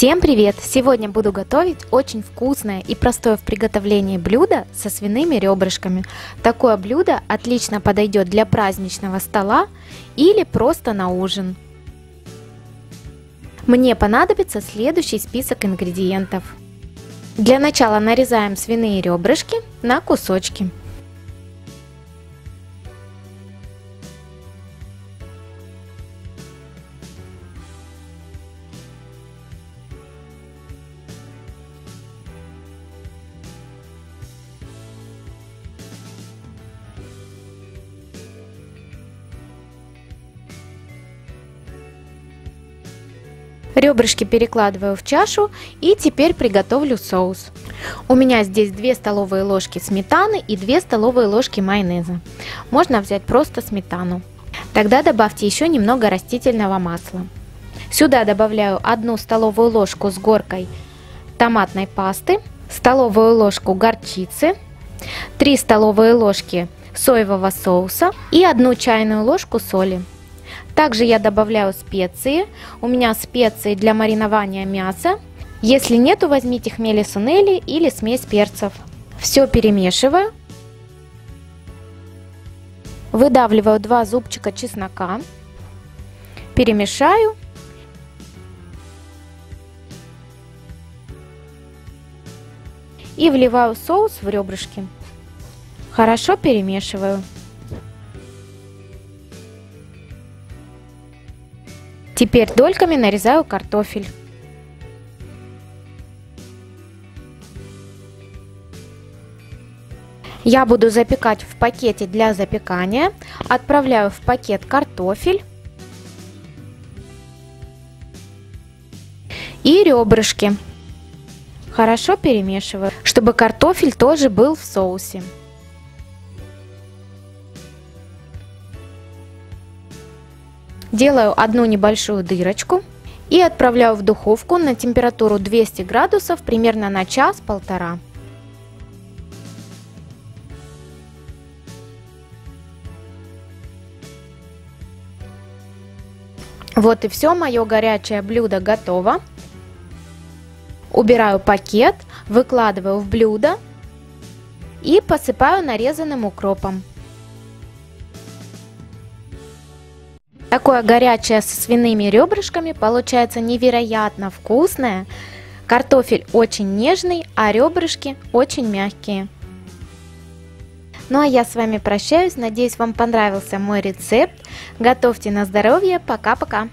Всем привет! Сегодня буду готовить очень вкусное и простое в приготовлении блюдо со свиными ребрышками. Такое блюдо отлично подойдет для праздничного стола или просто на ужин. Мне понадобится следующий список ингредиентов. Для начала нарезаем свиные ребрышки на кусочки. Ребрышки перекладываю в чашу и теперь приготовлю соус. У меня здесь 2 столовые ложки сметаны и 2 столовые ложки майонеза. Можно взять просто сметану. Тогда добавьте еще немного растительного масла. Сюда добавляю 1 столовую ложку с горкой томатной пасты, столовую ложку горчицы, 3 столовые ложки соевого соуса и 1 чайную ложку соли. Также я добавляю специи. У меня специи для маринования мяса. Если нету, возьмите хмели сунели или смесь перцев. Все перемешиваю. Выдавливаю 2 зубчика чеснока. Перемешаю. И вливаю соус в ребрышки. Хорошо перемешиваю. Теперь дольками нарезаю картофель. Я буду запекать в пакете для запекания. Отправляю в пакет картофель и ребрышки. Хорошо перемешиваю, чтобы картофель тоже был в соусе. Делаю 1 небольшую дырочку и отправляю в духовку на температуру 200 градусов примерно на час-полтора. Вот и все, мое горячее блюдо готово. Убираю пакет, выкладываю в блюдо и посыпаю нарезанным укропом. Такое горячее со свиными ребрышками получается невероятно вкусное. Картофель очень нежный, а ребрышки очень мягкие. Ну а я с вами прощаюсь. Надеюсь, вам понравился мой рецепт. Готовьте на здоровье. Пока-пока.